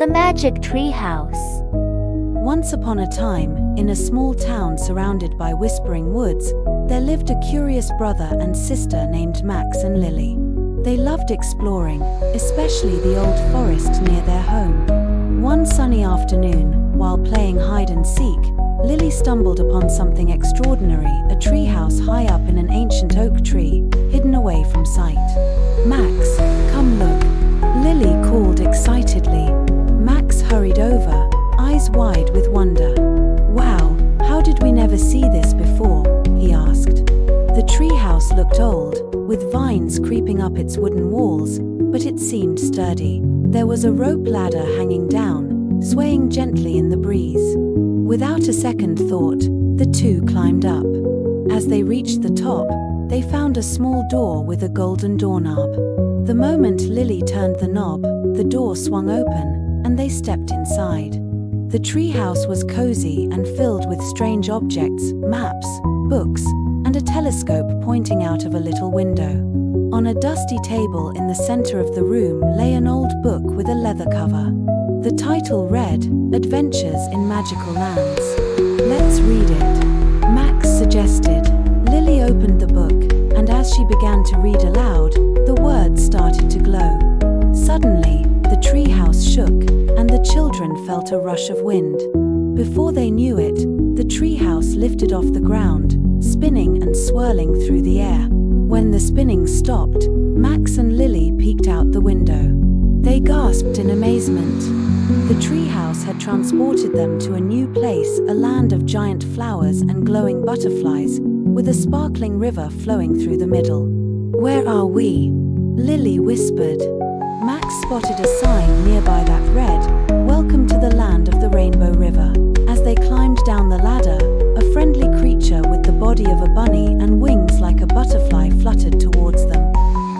The Magic Treehouse. Once upon a time, in a small town surrounded by whispering woods, there lived a curious brother and sister named Max and Lily. They loved exploring, especially the old forest near their home. One sunny afternoon, while playing hide and seek, Lily stumbled upon something extraordinary, a treehouse high up in an ancient oak tree, hidden away from sight. "Max, come look," Lily called excitedly. Max hurried over, eyes wide with wonder. "Wow, how did we never see this before?" he asked. The treehouse looked old, with vines creeping up its wooden walls, but it seemed sturdy. There was a rope ladder hanging down, swaying gently in the breeze. Without a second thought, the two climbed up. As they reached the top, they found a small door with a golden doorknob. The moment Lily turned the knob, the door swung open, and they stepped inside. The treehouse was cozy and filled with strange objects, maps, books, and a telescope pointing out of a little window. On a dusty table in the center of the room lay an old book with a leather cover. The title read, "Adventures in Magical Lands." "Let's read it," Max suggested. Lily opened the book, and as she began to read aloud, the words started to glow. Suddenly, the treehouse shook, and the children felt a rush of wind. Before they knew it, the treehouse lifted off the ground, spinning and swirling through the air. When the spinning stopped, Max and Lily peeked out the window. They gasped in amazement. The treehouse had transported them to a new place, a land of giant flowers and glowing butterflies, with a sparkling river flowing through the middle. "Where are we?" Lily whispered. Max spotted a sign nearby that read, "Welcome to the land of the Rainbow River." As they climbed down the ladder, a friendly creature with the body of a bunny and wings like a butterfly fluttered towards them.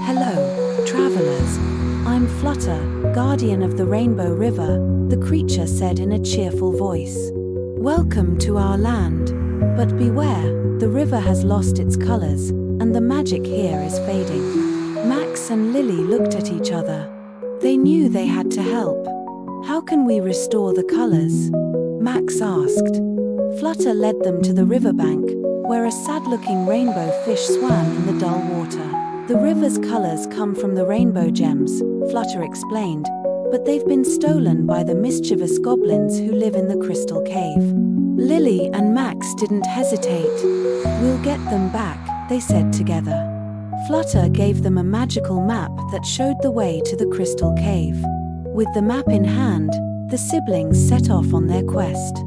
"Hello, travelers. I'm Flutter, guardian of the Rainbow River," the creature said in a cheerful voice. "Welcome to our land. But beware, the river has lost its colors, and the magic here is fading." Max and Lily looked at each other. They knew they had to help. "How can we restore the colors?" Max asked. Flutter led them to the riverbank, where a sad-looking rainbow fish swam in the dull water. "The river's colors come from the rainbow gems," Flutter explained, "but they've been stolen by the mischievous goblins who live in the crystal cave." Lily and Max didn't hesitate. "We'll get them back," they said together. Flutter gave them a magical map that showed the way to the crystal cave. With the map in hand, the siblings set off on their quest.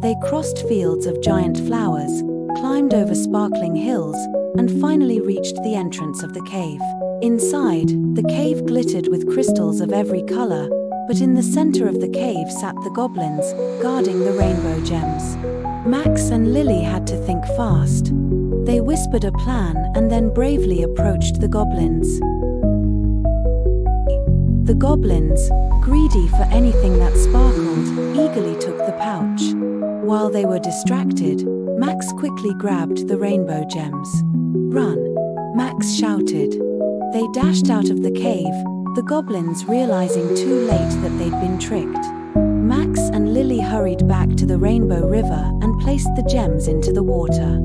They crossed fields of giant flowers, climbed over sparkling hills, and finally reached the entrance of the cave. Inside, the cave glittered with crystals of every color, but in the center of the cave sat the goblins, guarding the rainbow gems. Max and Lily had to think fast. They whispered a plan and then bravely approached the goblins. The goblins, greedy for anything that sparkled, eagerly took the pouch. While they were distracted, Max quickly grabbed the rainbow gems. "Run!" Max shouted. They dashed out of the cave, the goblins realizing too late that they'd been tricked. Max and Lily hurried back to the Rainbow River and placed the gems into the water.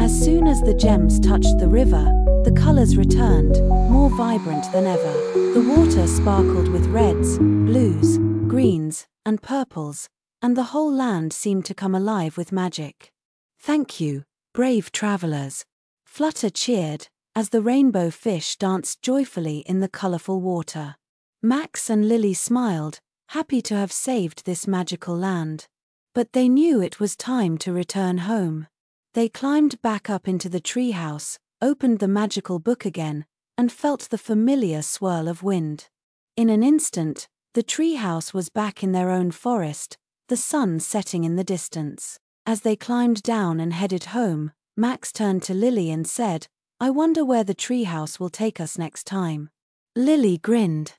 As soon as the gems touched the river, the colors returned, more vibrant than ever. The water sparkled with reds, blues, greens, and purples, and the whole land seemed to come alive with magic. "Thank you, brave travelers," Flutter cheered, as the rainbow fish danced joyfully in the colorful water. Max and Lily smiled, happy to have saved this magical land. But they knew it was time to return home. They climbed back up into the treehouse, opened the magical book again, and felt the familiar swirl of wind. In an instant, the treehouse was back in their own forest, the sun setting in the distance. As they climbed down and headed home, Max turned to Lily and said, "I wonder where the treehouse will take us next time." Lily grinned.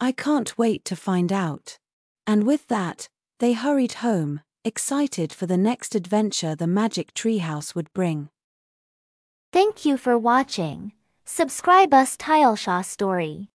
"I can't wait to find out." And with that, they hurried home, excited for the next adventure the Magic Treehouse would bring. Thank you for watching. Subscribe us Tilesha's Story.